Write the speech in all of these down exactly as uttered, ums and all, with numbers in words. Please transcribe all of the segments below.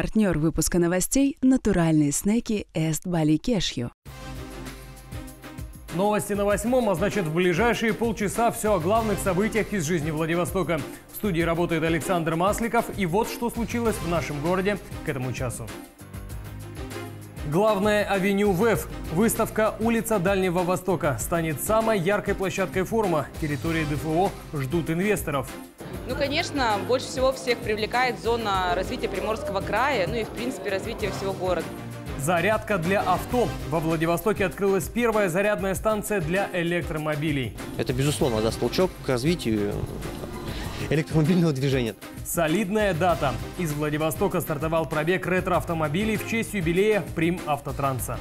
Партнер выпуска новостей – натуральные снеки East Bali Cashews. Новости на восьмом, а значит, в ближайшие полчаса все о главных событиях из жизни Владивостока. В студии работает Александр Масликов, и вот что случилось в нашем городе к этому часу. Главная авеню ВЭФ. Выставка «Улица Дальнего Востока» станет самой яркой площадкой форума. Территории ДФО ждут инвесторов. Ну, конечно, больше всего всех привлекает зона развития Приморского края, ну и, в принципе, развитие всего города. Зарядка для авто. Во Владивостоке открылась первая зарядная станция для электромобилей. Это, безусловно, даст толчок к развитию электромобильного движения. Солидная дата. Из Владивостока стартовал пробег ретро-автомобилей в честь юбилея Примавтотранса.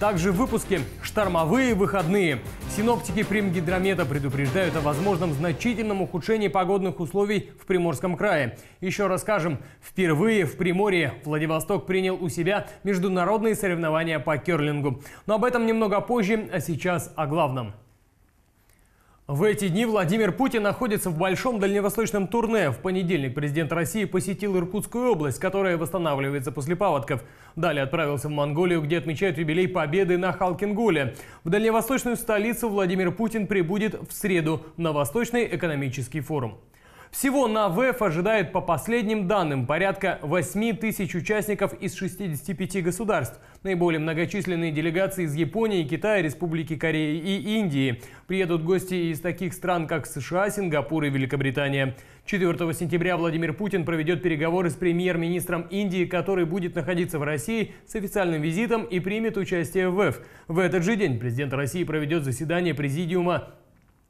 Также в выпуске «Штормовые выходные». Синоптики Примгидромета предупреждают о возможном значительном ухудшении погодных условий в Приморском крае. Еще расскажем, впервые в Приморье Владивосток принял у себя международные соревнования по керлингу. Но об этом немного позже, а сейчас о главном. В эти дни Владимир Путин находится в большом дальневосточном турне. В понедельник президент России посетил Иркутскую область, которая восстанавливается после паводков. Далее отправился в Монголию, где отмечают юбилей победы на Халхин-Голе. В дальневосточную столицу Владимир Путин прибудет в среду на Восточный экономический форум. Всего на ВЭФ ожидает, по последним данным, порядка восьми тысяч участников из шестидесяти пяти государств. Наиболее многочисленные делегации из Японии, Китая, Республики Кореи и Индии. Приедут гости из таких стран, как США, Сингапур и Великобритания. четвёртого сентября Владимир Путин проведет переговоры с премьер-министром Индии, который будет находиться в России с официальным визитом и примет участие в ВЭФ. В этот же день президент России проведет заседание президиума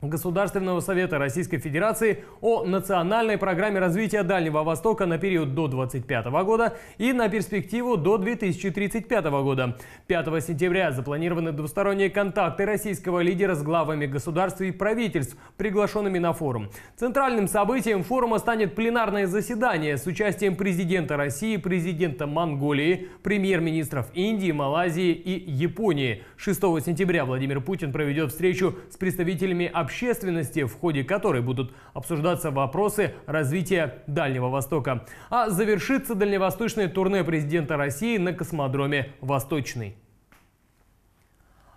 Государственного совета Российской Федерации о национальной программе развития Дальнего Востока на период до две тысячи двадцать пятого года и на перспективу до две тысячи тридцать пятого года. пятого сентября запланированы двусторонние контакты российского лидера с главами государств и правительств, приглашенными на форум. Центральным событием форума станет пленарное заседание с участием президента России, президента Монголии, премьер-министров Индии, Малайзии и Японии. шестого сентября Владимир Путин проведет встречу с представителями общественных общественности, в ходе которой будут обсуждаться вопросы развития Дальнего Востока. А завершится дальневосточное турне президента России на космодроме «Восточный».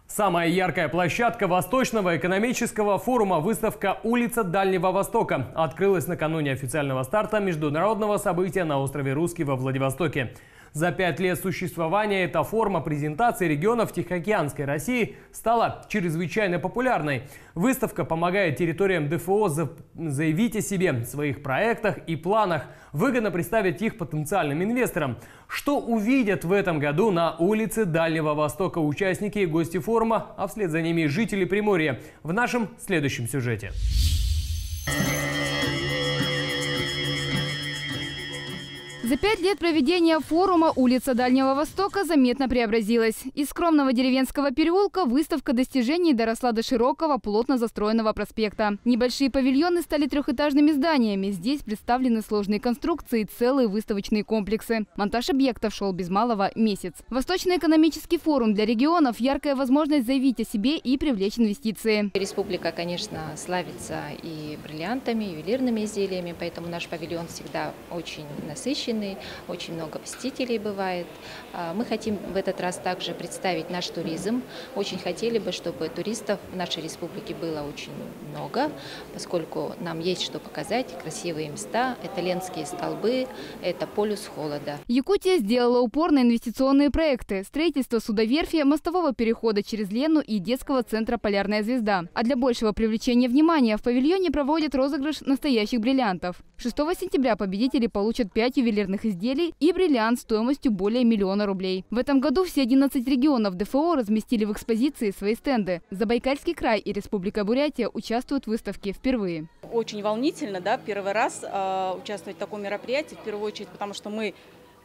Самая яркая площадка Восточного экономического форума – выставка «Улица Дальнего Востока» открылась накануне официального старта международного события на острове Русский во Владивостоке. За пять лет существования эта форма презентации регионов Тихоокеанской России стала чрезвычайно популярной. Выставка помогает территориям ДФО заявить о себе, своих проектах и планах, выгодно представить их потенциальным инвесторам. Что увидят в этом году на улице Дальнего Востока участники и гости форума, а вслед за ними и жители Приморья, в нашем следующем сюжете. За пять лет проведения форума улица Дальнего Востока заметно преобразилась. Из скромного деревенского переулка выставка достижений доросла до широкого, плотно застроенного проспекта. Небольшие павильоны стали трехэтажными зданиями. Здесь представлены сложные конструкции, целые выставочные комплексы. Монтаж объектов шел без малого месяц. Восточный экономический форум для регионов – яркая возможность заявить о себе и привлечь инвестиции. Республика, конечно, славится и бриллиантами, и ювелирными изделиями, поэтому наш павильон всегда очень насыщен. Очень много посетителей бывает. Мы хотим в этот раз также представить наш туризм. Очень хотели бы, чтобы туристов в нашей республике было очень много, поскольку нам есть что показать. Красивые места, это Ленские столбы, это полюс холода. Якутия сделала упор на инвестиционные проекты. Строительство судоверфи, мостового перехода через Лену и детского центра «Полярная звезда». А для большего привлечения внимания в павильоне проводят розыгрыш настоящих бриллиантов. шестого сентября победители получат пять ювелирных изделий и бриллиант стоимостью более миллиона рублей. В этом году все одиннадцать регионов ДФО разместили в экспозиции свои стенды. Забайкальский край и Республика Бурятия участвуют в выставке впервые. Очень волнительно, да, первый раз э, участвовать в таком мероприятии, в первую очередь, потому что мы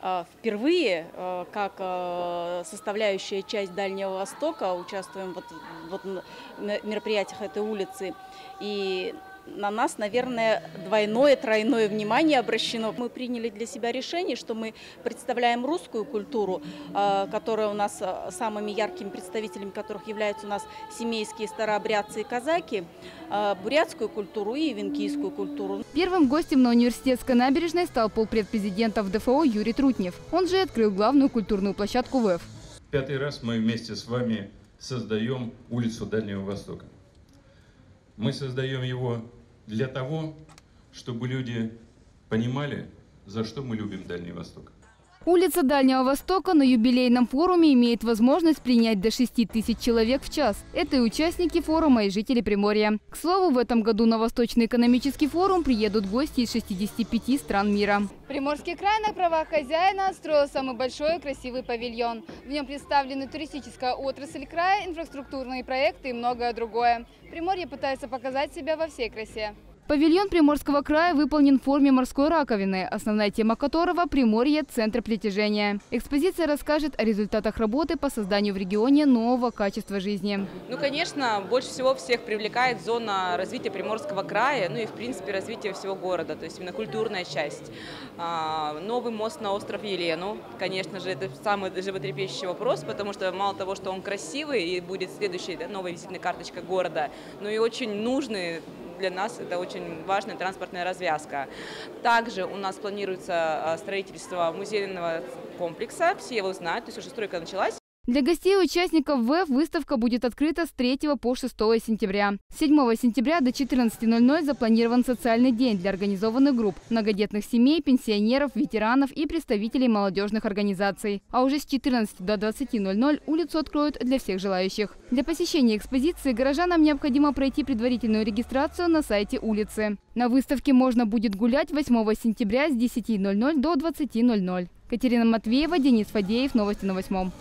э, впервые, э, как э, составляющая часть Дальнего Востока, участвуем вот, вот на мероприятиях этой улицы. И на нас, наверное, двойное, тройное внимание обращено. Мы приняли для себя решение, что мы представляем русскую культуру, которая у нас самыми яркими представителями которых являются у нас семейские старообрядцы и казаки, бурятскую культуру и венкийскую культуру. Первым гостем на университетской набережной стал полпредпрезидент ДФО Юрий Трутнев. Он же открыл главную культурную площадку ВЭФ. Пятый раз мы вместе с вами создаем улицу Дальнего Востока. Мы создаем его для того, чтобы люди понимали, за что мы любим Дальний Восток. Улица Дальнего Востока на юбилейном форуме имеет возможность принять до шести тысяч человек в час. Это и участники форума, и жители Приморья. К слову, в этом году на Восточный экономический форум приедут гости из шестидесяти пяти стран мира. Приморский край на правах хозяина строил самый большой и красивый павильон. В нем представлены туристическая отрасль края, инфраструктурные проекты и многое другое. Приморье пытается показать себя во всей красе. Павильон Приморского края выполнен в форме морской раковины, основная тема которого – Приморье – центр притяжения. Экспозиция расскажет о результатах работы по созданию в регионе нового качества жизни. Ну, конечно, больше всего всех привлекает зона развития Приморского края, ну и, в принципе, развитие всего города, то есть именно культурная часть. Новый мост на остров Елену, конечно же, это самый животрепещущий вопрос, потому что мало того, что он красивый и будет следующей новой визитной карточкой города, но и очень нужный. Для нас это очень важная транспортная развязка. Также у нас планируется строительство музейного комплекса. Все его знают, то есть уже стройка началась. Для гостей и участников ВЭФ выставка будет открыта с третьего по шестое сентября. седьмого сентября до четырнадцати ноль-ноль запланирован социальный день для организованных групп, многодетных семей, пенсионеров, ветеранов и представителей молодежных организаций. А уже с четырнадцати до двадцати ноль-ноль улицу откроют для всех желающих. Для посещения экспозиции горожанам необходимо пройти предварительную регистрацию на сайте улицы. На выставке можно будет гулять восьмого сентября с десяти ноль-ноль до двадцати ноль-ноль. Катерина Матвеева, Денис Фадеев, новости на восьмом.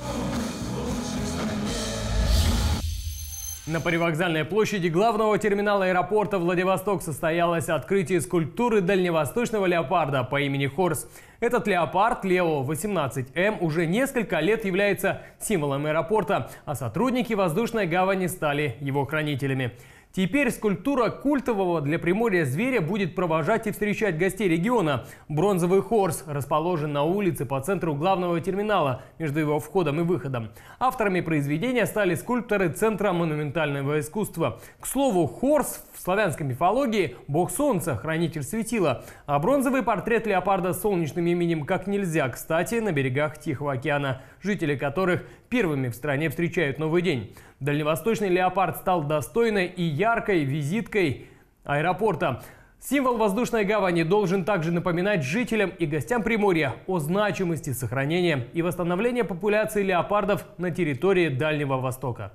На привокзальной площади главного терминала аэропорта Владивосток состоялось открытие скульптуры дальневосточного леопарда по имени Хорс. Этот леопард Лео восемнадцать эм уже несколько лет является символом аэропорта, а сотрудники воздушной гавани стали его хранителями. Теперь скульптура культового для Приморья зверя будет провожать и встречать гостей региона. Бронзовый хорс расположен на улице по центру главного терминала, между его входом и выходом. Авторами произведения стали скульпторы Центра монументального искусства. К слову, хорс в славянской мифологии – бог солнца, хранитель светила. А бронзовый портрет леопарда с солнечным именем как нельзя кстати на берегах Тихого океана, жители которых первыми в стране встречают новый день. Дальневосточный леопард стал достойной и яркой визиткой аэропорта. Символ воздушной гавани должен также напоминать жителям и гостям Приморья о значимости сохранения и восстановления популяции леопардов на территории Дальнего Востока.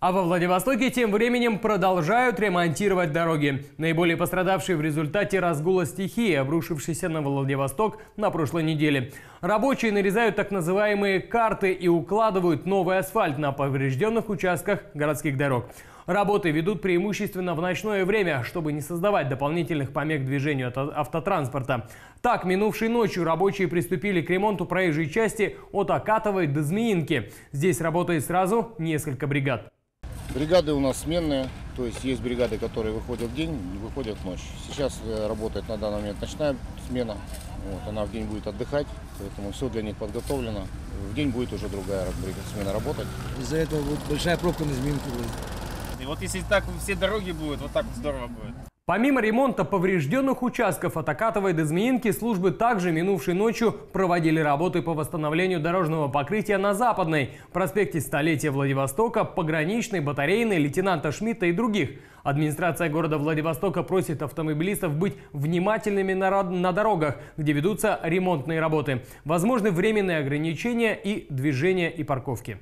А во Владивостоке тем временем продолжают ремонтировать дороги. Наиболее пострадавшие в результате разгула стихии, обрушившейся на Владивосток на прошлой неделе. Рабочие нарезают так называемые карты и укладывают новый асфальт на поврежденных участках городских дорог. Работы ведут преимущественно в ночное время, чтобы не создавать дополнительных помех движению автотранспорта. Так, минувшей ночью рабочие приступили к ремонту проезжей части от Акатовой до Змеинки. Здесь работает сразу несколько бригад. Бригады у нас сменные, то есть есть бригады, которые выходят в день, выходят в ночь. Сейчас работает на данный момент ночная смена, вот, она в день будет отдыхать, поэтому все для них подготовлено. В день будет уже другая смена работать. Из-за этого будет большая пробка на Змеинке будет. И вот если так все дороги будут, вот так вот здорово будет. Помимо ремонта поврежденных участков от Акатовой до Змеинки, службы также минувшей ночью проводили работы по восстановлению дорожного покрытия на Западной, проспекте Столетия Владивостока, Пограничной, Батарейной, Лейтенанта Шмидта и других. Администрация города Владивостока просит автомобилистов быть внимательными на, на дорогах, где ведутся ремонтные работы. Возможны временные ограничения и движения и парковки.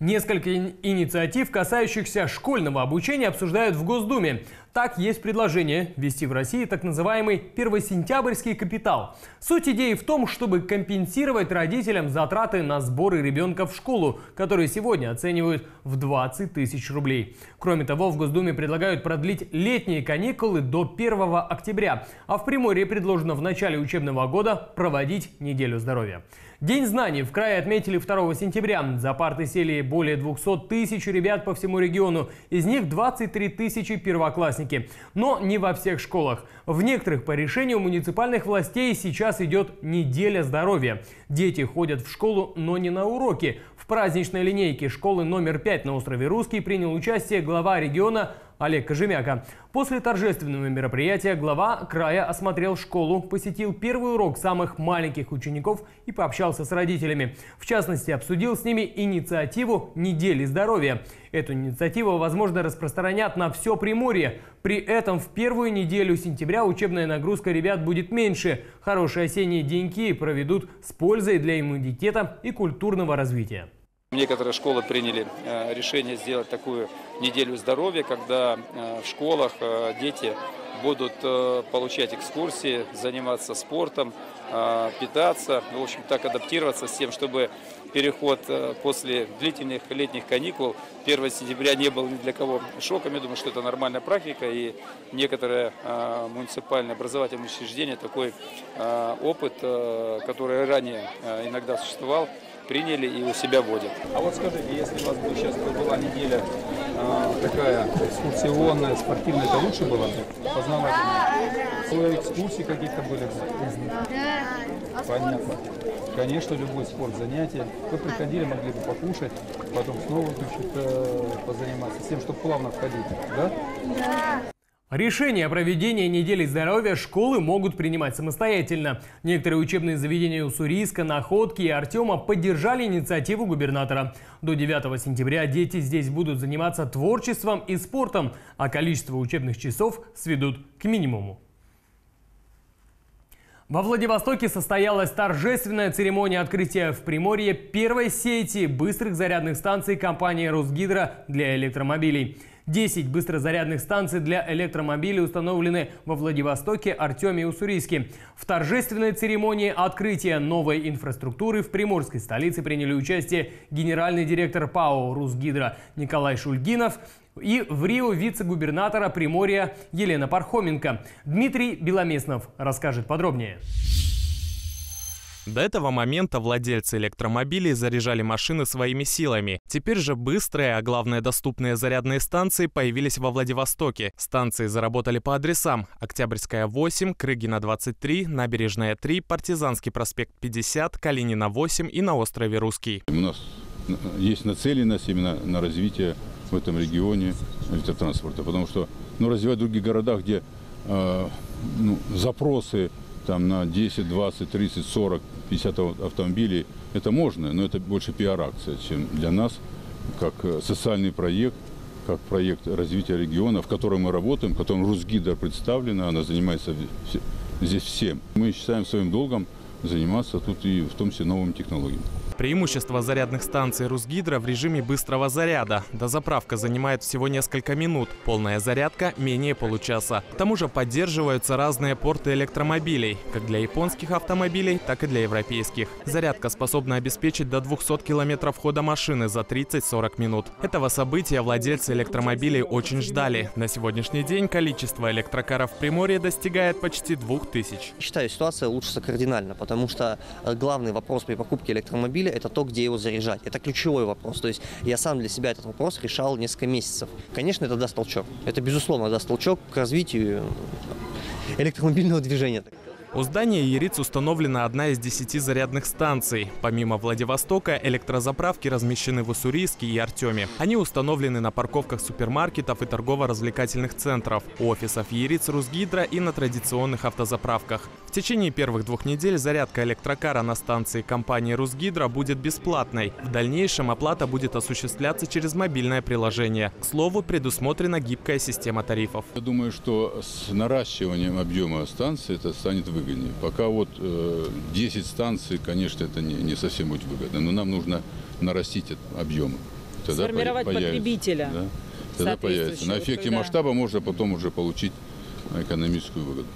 Несколько инициатив, касающихся школьного обучения, обсуждают в Госдуме. Так, есть предложение ввести в России так называемый первосентябрьский капитал. Суть идеи в том, чтобы компенсировать родителям затраты на сборы ребенка в школу, которые сегодня оценивают в двадцать тысяч рублей. Кроме того, в Госдуме предлагают продлить летние каникулы до первого октября, а в Приморье предложено в начале учебного года проводить неделю здоровья. День знаний в крае отметили второго сентября. За парты сели более двухсот тысяч ребят по всему региону. Из них двадцать три тысячи первоклассники. Но не во всех школах. В некоторых по решению муниципальных властей сейчас идет неделя здоровья. Дети ходят в школу, но не на уроки. В праздничной линейке школы номер пять на острове Русский принял участие глава региона Олег Кожемяка. После торжественного мероприятия глава края осмотрел школу, посетил первый урок самых маленьких учеников и пообщался с родителями. В частности, обсудил с ними инициативу «Недели здоровья». Эту инициативу, возможно, распространят на все Приморье. При этом в первую неделю сентября учебная нагрузка ребят будет меньше. Хорошие осенние деньки проведут с пользой для иммунитета и культурного развития. Некоторые школы приняли решение сделать такую неделю здоровья, когда в школах дети будут получать экскурсии, заниматься спортом, питаться, в общем, так адаптироваться с тем, чтобы переход после длительных летних каникул первого сентября не был ни для кого шоком. Я думаю, что это нормальная практика, и некоторые муниципальные образовательные учреждения такой опыт, который ранее иногда существовал, приняли и у себя вводят. А вот скажите, если у вас бы сейчас была неделя э, такая экскурсионная, спортивная, это лучше было? Познавательная? Свои экскурсии какие-то были? Понятно. Конечно, любой спорт, занятия. Вы приходили, могли бы покушать, потом снова значит, позаниматься, с тем, чтобы плавно входить, да? Да. Решение о проведении недели здоровья школы могут принимать самостоятельно. Некоторые учебные заведения Уссурийска, Находки и Артема поддержали инициативу губернатора. До девятого сентября дети здесь будут заниматься творчеством и спортом, а количество учебных часов сведут к минимуму. Во Владивостоке состоялась торжественная церемония открытия в Приморье первой сети быстрых зарядных станций компании «Русгидро» для электромобилей. десять быстрозарядных станций для электромобилей установлены во Владивостоке, Артеме и Уссурийске. В торжественной церемонии открытия новой инфраструктуры в приморской столице приняли участие генеральный директор ПАО «Русгидро» Николай Шульгинов и в Рио вице-губернатора Приморья Елена Пархоменко. Дмитрий Беломеснов расскажет подробнее. До этого момента владельцы электромобилей заряжали машины своими силами. Теперь же быстрые, а главное доступные зарядные станции появились во Владивостоке. Станции заработали по адресам: Октябрьская восемь, Крыгина двадцать три, Набережная три, Партизанский проспект пятьдесят, Калинина восемь и на острове Русский. У нас есть нацеленность именно на развитие в этом регионе электротранспорта, потому что ну, развивать в других городах, где э, ну, запросы там на десять, двадцать, тридцать, сорок, пятьдесят автомобилей, это можно, но это больше пиар-акция, чем для нас, как социальный проект, как проект развития региона, в котором мы работаем, в котором «Русгидро» представлена, она занимается здесь всем. Мы считаем своим долгом заниматься тут и в том числе новыми технологиями. Преимущество зарядных станций «Русгидро» в режиме быстрого заряда. Дозаправка занимает всего несколько минут, полная зарядка – менее получаса. К тому же поддерживаются разные порты электромобилей, как для японских автомобилей, так и для европейских. Зарядка способна обеспечить до двухсот километров хода машины за тридцать-сорок минут. Этого события владельцы электромобилей очень ждали. На сегодняшний день количество электрокаров в Приморье достигает почти двух тысяч. Считаю, ситуация улучшится кардинально, потому что главный вопрос при покупке электромобиля — это то, где его заряжать. Это ключевой вопрос. То есть я сам для себя этот вопрос решал несколько месяцев. Конечно, это даст толчок. Это, безусловно, даст толчок к развитию электромобильного движения. У здания Ериц установлена одна из десяти зарядных станций. Помимо Владивостока, электрозаправки размещены в Уссурийске и Артеме. Они установлены на парковках супермаркетов и торгово-развлекательных центров, у офисов Ериц, «Русгидро» и на традиционных автозаправках. В течение первых двух недель зарядка электрокара на станции компании «Русгидро» будет бесплатной. В дальнейшем оплата будет осуществляться через мобильное приложение. К слову, предусмотрена гибкая система тарифов. Я думаю, что с наращиванием объема станции это станет выгодно. Пока вот э, десять станций, конечно, это не, не совсем будет выгодно, но нам нужно нарастить объемы. Тогда сформировать появится, потребителя. Да, тогда появится. На эффекте масштаба можно потом уже получить экономическую выгоду.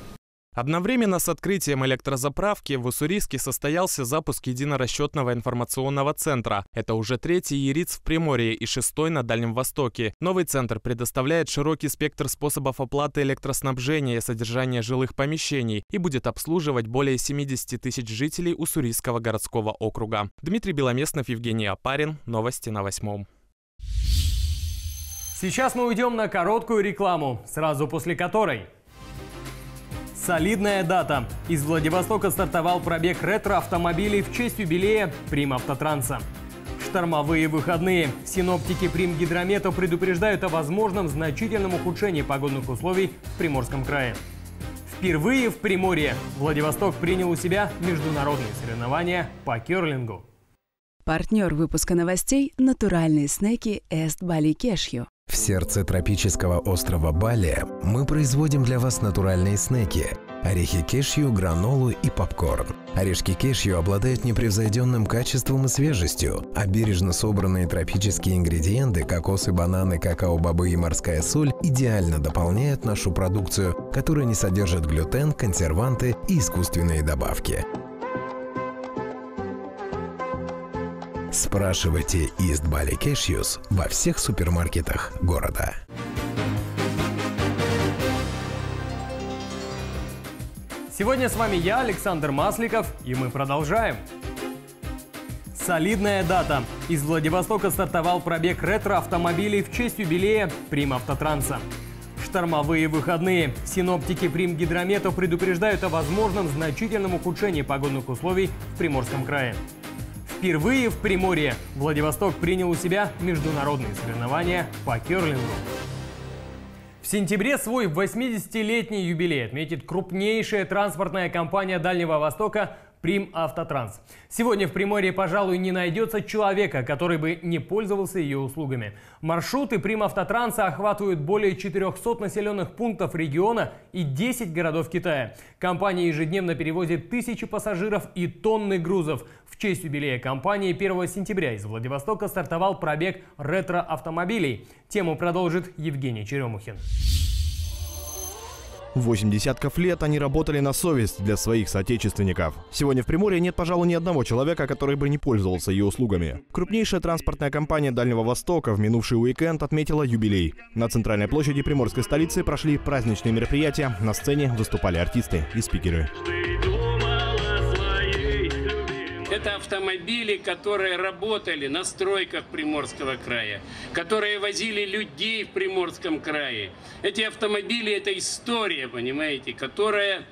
Одновременно с открытием электрозаправки в Уссурийске состоялся запуск единорасчетного информационного центра. Это уже третий Ериц в Приморье и шестой на Дальнем Востоке. Новый центр предоставляет широкий спектр способов оплаты электроснабжения и содержания жилых помещений и будет обслуживать более семидесяти тысяч жителей Уссурийского городского округа. Дмитрий Беломестнов, Евгений Апарин. Новости на восьмом. Сейчас мы уйдем на короткую рекламу, сразу после которой... Солидная дата. Из Владивостока стартовал пробег ретро-автомобилей в честь юбилея Примавтотранса. Штормовые выходные. Синоптики Примгидромета предупреждают о возможном значительном ухудшении погодных условий в Приморском крае. Впервые в Приморье Владивосток принял у себя международные соревнования по керлингу. Партнер выпуска новостей – натуральные снеки East Bali Cashews. В сердце тропического острова Бали мы производим для вас натуральные снеки – орехи кешью, гранолу и попкорн. Орешки кешью обладают непревзойденным качеством и свежестью, а бережно собранные тропические ингредиенты – кокосы, бананы, какао-бобы и морская соль – идеально дополняют нашу продукцию, которая не содержит глютен, консерванты и искусственные добавки. Спрашивайте East Bali Cashews во всех супермаркетах города. Сегодня с вами я, Александр Масликов, и мы продолжаем. Солидная дата. Из Владивостока стартовал пробег ретро-автомобилей в честь юбилея Примавтотранса. Штормовые выходные. Синоптики Примгидромета предупреждают о возможном значительном ухудшении погодных условий в Приморском крае. Впервые в Приморье Владивосток принял у себя международные соревнования по керлингу. В сентябре свой восьмидесятилетний юбилей отметит крупнейшая транспортная компания Дальнего Востока «Примавтотранс». Сегодня в Приморье, пожалуй, не найдется человека, который бы не пользовался ее услугами. Маршруты «Примавтотранса» охватывают более четырёхсот населенных пунктов региона и десяти городов Китая. Компания ежедневно перевозит тысячи пассажиров и тонны грузов. В честь юбилея компании первого сентября из Владивостока стартовал пробег ретро-автомобилей. Тему продолжит Евгений Черемухин. Восемь десятков лет они работали на совесть для своих соотечественников. Сегодня в Приморье нет, пожалуй, ни одного человека, который бы не пользовался ее услугами. Крупнейшая транспортная компания Дальнего Востока в минувший уикенд отметила юбилей. На центральной площади приморской столицы прошли праздничные мероприятия, на сцене выступали артисты и спикеры. Это автомобили, которые работали на стройках Приморского края, которые возили людей в Приморском крае. Эти автомобили – это история, понимаете, которая,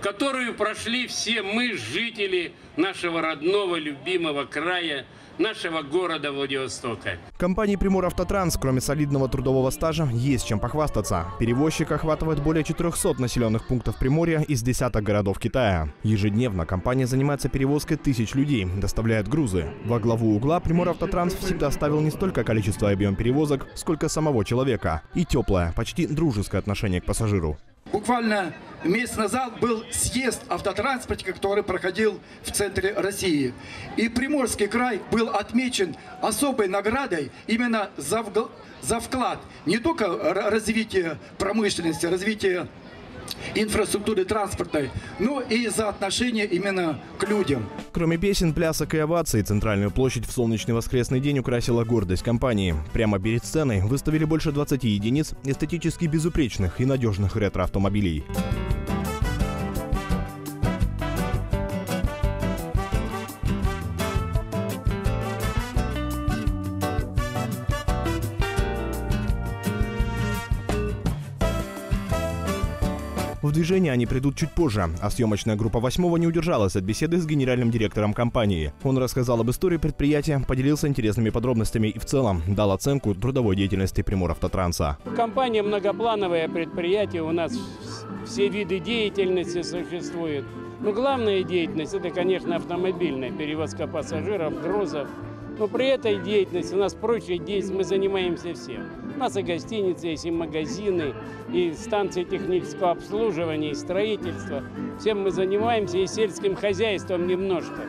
которую прошли все мы, жители нашего родного, любимого края, нашего города Владивостока. Компании «Приморавтотранс», кроме солидного трудового стажа, есть чем похвастаться. Перевозчик охватывает более четырёхсот населенных пунктов Приморья из десяток городов Китая. Ежедневно компания занимается перевозкой тысяч людей, доставляет грузы. Во главу угла «Приморавтотранс» всегда ставил не столько количество и объем перевозок, сколько самого человека. И теплое, почти дружеское отношение к пассажиру. Буквально месяц назад был съезд автотранспорта, который проходил в центре России. И Приморский край был отмечен особой наградой именно за, вгл... за вклад не только развитие промышленности, развитие инфраструктуры транспортной, но и за отношение именно к людям. Кроме песен, плясок и оваций, центральную площадь в солнечный воскресный день украсила гордость компании. Прямо перед сценой выставили больше двадцати единиц эстетически безупречных и надежных ретро-автомобилей. В движение они придут чуть позже, а съемочная группа «Восьмого» не удержалась от беседы с генеральным директором компании. Он рассказал об истории предприятия, поделился интересными подробностями и в целом дал оценку трудовой деятельности «Приморавтотранса». Компания многоплановое предприятие, у нас все виды деятельности существуют. Но главная деятельность – это, конечно, автомобильная перевозка пассажиров, грузов. Но при этой деятельности, у нас прочие деятельности, мы занимаемся всем. У нас и гостиницы есть, и магазины, и станции технического обслуживания, и строительства. Всем мы занимаемся, и сельским хозяйством немножко.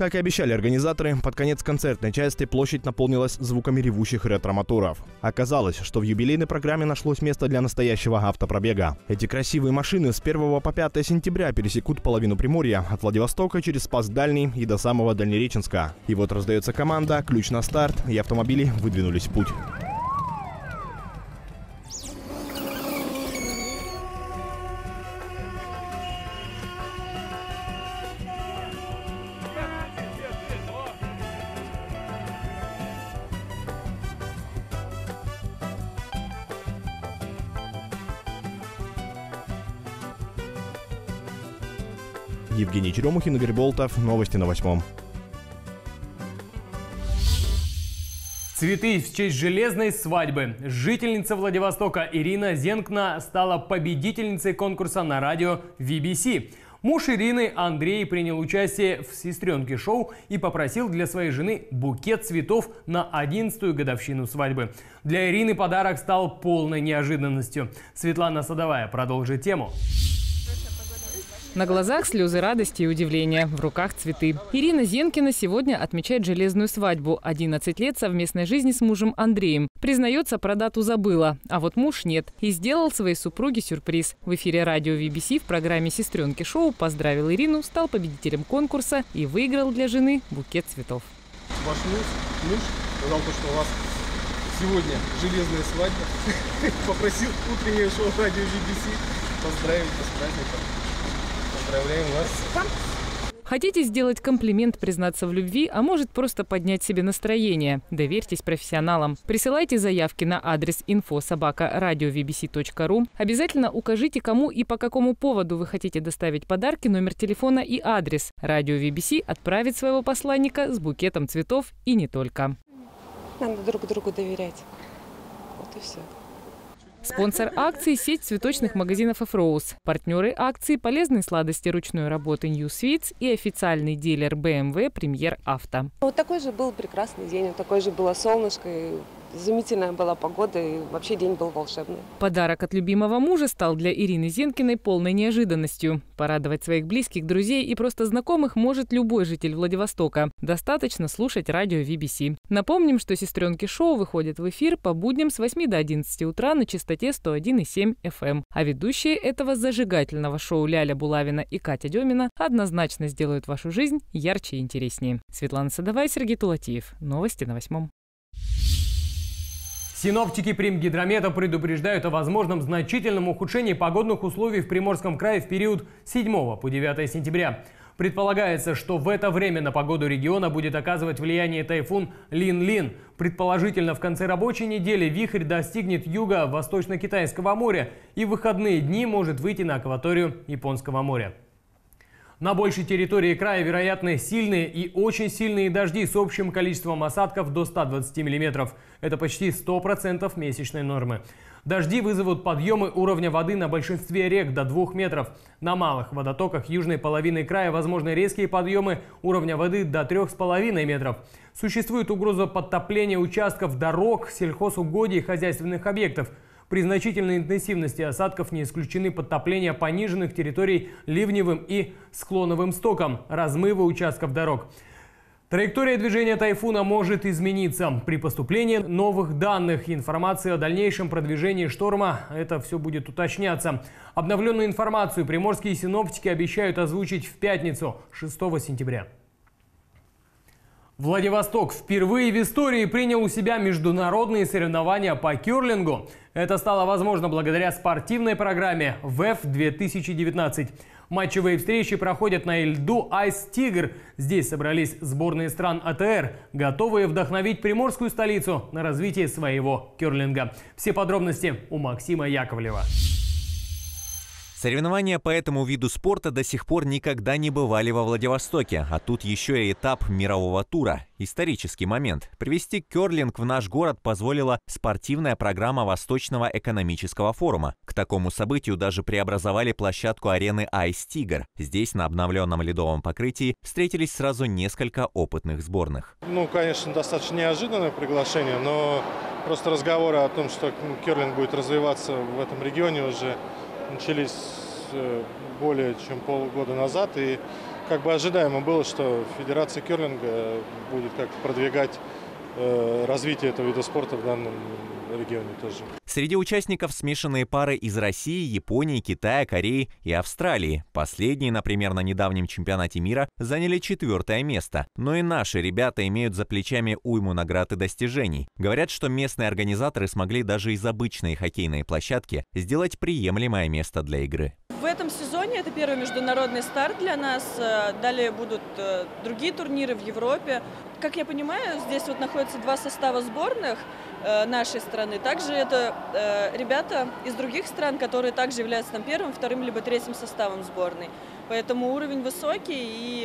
Как и обещали организаторы, под конец концертной части площадь наполнилась звуками ревущих ретро-моторов. Оказалось, что в юбилейной программе нашлось место для настоящего автопробега. Эти красивые машины с первого по пятое сентября пересекут половину Приморья от Владивостока через Спас-Дальний и до самого Дальнереченска. И вот раздается команда, ключ на старт, и автомобили выдвинулись в путь. Евгений Черемухин, Игорь Болтов. Новости на восьмом. Цветы в честь железной свадьбы. Жительница Владивостока Ирина Зенкина стала победительницей конкурса на радио ви би си. Муж Ирины, Андрей, принял участие в «Сестренке шоу» и попросил для своей жены букет цветов на одиннадцатую годовщину свадьбы. Для Ирины подарок стал полной неожиданностью. Светлана Садовая продолжит тему. На глазах слезы радости и удивления, в руках цветы. Ирина Зенкина сегодня отмечает железную свадьбу. одиннадцать лет совместной жизни с мужем Андреем. Признается, про дату забыла, а вот муж нет. И сделал своей супруге сюрприз. В эфире радио ви би си в программе «Сестренки шоу» поздравил Ирину, стал победителем конкурса и выиграл для жены букет цветов. Ваш муж сказал, что у вас сегодня железная свадьба. Попросил утреннее шоу радио ви би си поздравить вас с праздником. Поздравляем вас. Хотите сделать комплимент, признаться в любви, а может просто поднять себе настроение? Доверьтесь профессионалам. Присылайте заявки на адрес инфо собака радио ви би си точка ру. Обязательно укажите, кому и по какому поводу вы хотите доставить подарки, номер телефона и адрес. Радио ви би си отправит своего посланника с букетом цветов и не только. Надо друг другу доверять. Вот и все. Спонсор акции – сеть цветочных магазинов «Эфроуз». Партнеры акции – полезные сладости ручной работы «Нью-Свитс» и официальный дилер бэ эм вэ «Премьер авто». Вот такой же был прекрасный день, вот такой же было солнышко, и изумительная была погода, и вообще день был волшебный. Подарок от любимого мужа стал для Ирины Зенкиной полной неожиданностью. Порадовать своих близких, друзей и просто знакомых может любой житель Владивостока. Достаточно слушать радио ви би си. Напомним, что «Сестренки шоу» выходят в эфир по будням с восьми до одиннадцати утра на частоте сто один и семь эф эм. А ведущие этого зажигательного шоу Ляля Булавина и Катя Демина однозначно сделают вашу жизнь ярче и интереснее. Светлана Садовая, Сергей Тулатиев. Новости на восьмом. Синоптики Примгидромета предупреждают о возможном значительном ухудшении погодных условий в Приморском крае в период с седьмого по девятое сентября. Предполагается, что в это время на погоду региона будет оказывать влияние тайфун Лин-Лин. Предположительно, в конце рабочей недели вихрь достигнет юга Восточно-Китайского моря и в выходные дни может выйти на акваторию Японского моря. На большей территории края вероятны сильные и очень сильные дожди с общим количеством осадков до ста двадцати миллиметров. Это почти сто процентов месячной нормы. Дожди вызовут подъемы уровня воды на большинстве рек до двух метров. На малых водотоках южной половины края возможны резкие подъемы уровня воды до трёх с половиной метров. Существует угроза подтопления участков дорог, сельхозугодий и хозяйственных объектов. При значительной интенсивности осадков не исключены подтопления пониженных территорий ливневым и склоновым стоком, размывы участков дорог. Траектория движения тайфуна может измениться. При поступлении новых данных и информации о дальнейшем продвижении шторма это все будет уточняться. Обновленную информацию приморские синоптики обещают озвучить в пятницу, шестого сентября. Владивосток впервые в истории принял у себя международные соревнования по керлингу. Это стало возможно благодаря спортивной программе вэ э эф две тысячи девятнадцать. Матчевые встречи проходят на льду «Айс-Тигр». Здесь собрались сборные стран а тэ эр, готовые вдохновить приморскую столицу на развитие своего керлинга. Все подробности у Максима Яковлева. Соревнования по этому виду спорта до сих пор никогда не бывали во Владивостоке. А тут еще и этап мирового тура. Исторический момент. Привести керлинг в наш город позволила спортивная программа Восточного экономического форума. К такому событию даже преобразовали площадку арены «Айс-Тигр». Здесь на обновленном ледовом покрытии встретились сразу несколько опытных сборных. Ну, конечно, достаточно неожиданное приглашение, но просто разговоры о том, что керлинг будет развиваться в этом регионе уже начались более чем полгода назад, и как бы ожидаемо было, что Федерация керлинга будет как-то продвигать развитие этого вида спорта в данном регионе тоже. Среди участников смешанные пары из России, Японии, Китая, Кореи и Австралии. Последние, например, на недавнем чемпионате мира заняли четвертое место. Но и наши ребята имеют за плечами уйму наград и достижений. Говорят, что местные организаторы смогли даже из обычной хоккейной площадки сделать приемлемое место для игры. В этом сезоне это первый международный старт для нас. Далее будут другие турниры в Европе. Как я понимаю, здесь вот находятся два состава сборных нашей страны. Также это ребята из других стран, которые также являются там первым, вторым либо третьим составом сборной. Поэтому уровень высокий,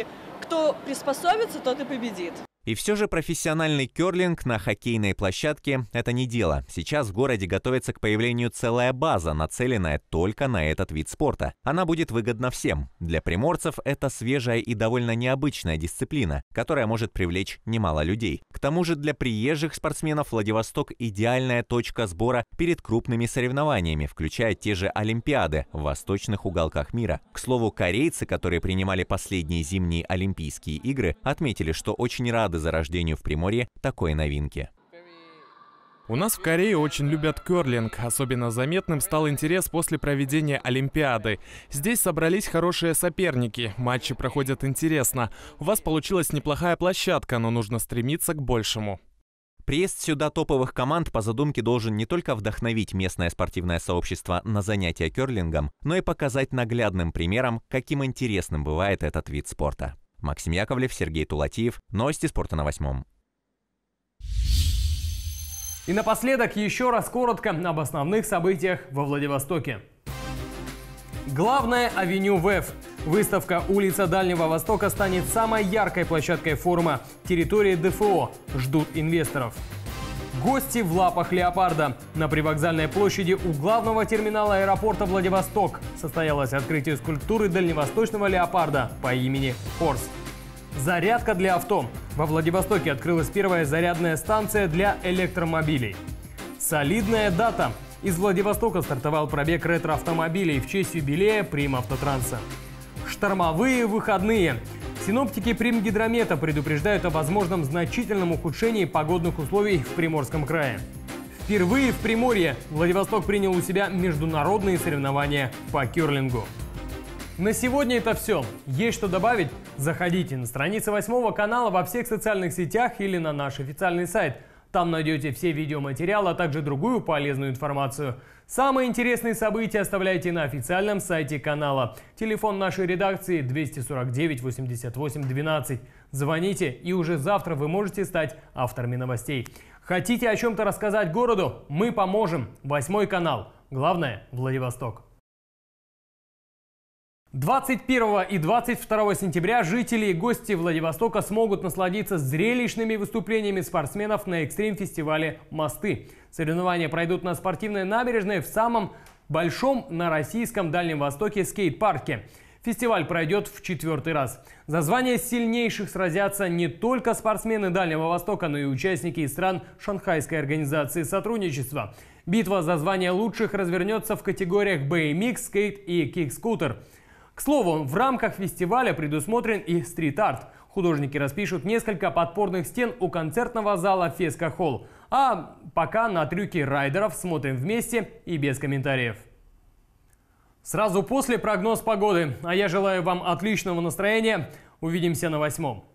и кто приспособится, тот и победит. И все же профессиональный керлинг на хоккейной площадке – это не дело. Сейчас в городе готовится к появлению целая база, нацеленная только на этот вид спорта. Она будет выгодна всем. Для приморцев это свежая и довольно необычная дисциплина, которая может привлечь немало людей. К тому же для приезжих спортсменов Владивосток – идеальная точка сбора перед крупными соревнованиями, включая те же Олимпиады в восточных уголках мира. К слову, корейцы, которые принимали последние зимние Олимпийские игры, отметили, что очень рады зарождению в Приморье такой новинки. У нас в Корее очень любят керлинг. Особенно заметным стал интерес после проведения Олимпиады. Здесь собрались хорошие соперники. Матчи проходят интересно. У вас получилась неплохая площадка, но нужно стремиться к большему. Приезд сюда топовых команд по задумке должен не только вдохновить местное спортивное сообщество на занятия керлингом, но и показать наглядным примером, каким интересным бывает этот вид спорта. Максим Яковлев, Сергей Тулатиев. Новости спорта на восьмом. И напоследок еще раз коротко об основных событиях во Владивостоке. Главная авеню ВЭФ. Выставка «Улица Дальнего Востока» станет самой яркой площадкой форума. Территории ДФО ждут инвесторов. Гости в лапах леопарда. На привокзальной площади у главного терминала аэропорта Владивосток состоялось открытие скульптуры дальневосточного леопарда по имени Хорс. Зарядка для авто. Во Владивостоке открылась первая зарядная станция для электромобилей. Солидная дата. Из Владивостока стартовал пробег ретроавтомобилей в честь юбилея Примавтотранса. Штормовые выходные. Синоптики Примгидромета предупреждают о возможном значительном ухудшении погодных условий в Приморском крае. Впервые в Приморье Владивосток принял у себя международные соревнования по керлингу. На сегодня это все. Есть что добавить? Заходите на страницы восьмого канала во всех социальных сетях или на наш официальный сайт. Там найдете все видеоматериалы, а также другую полезную информацию. Самые интересные события оставляйте на официальном сайте канала. Телефон нашей редакции два четыре девять восемьдесят восемь двенадцать. Звоните, и уже завтра вы можете стать авторами новостей. Хотите о чем-то рассказать городу? Мы поможем. восьмой канал. Главное – Владивосток. двадцать первого и двадцать второго сентября жители и гости Владивостока смогут насладиться зрелищными выступлениями спортсменов на экстрим-фестивале «Мосты». Соревнования пройдут на спортивной набережной в самом большом на российском Дальнем Востоке скейт-парке. Фестиваль пройдет в четвертый раз. За звание сильнейших сразятся не только спортсмены Дальнего Востока, но и участники из стран Шанхайской организации сотрудничества. Битва за звание лучших развернется в категориях би эм икс, скейт и кик-скутер. К слову, в рамках фестиваля предусмотрен и стрит-арт. Художники распишут несколько подпорных стен у концертного зала «Феска-холл». А пока на трюки райдеров смотрим вместе и без комментариев. Сразу после прогноз погоды. А я желаю вам отличного настроения. Увидимся на восьмом.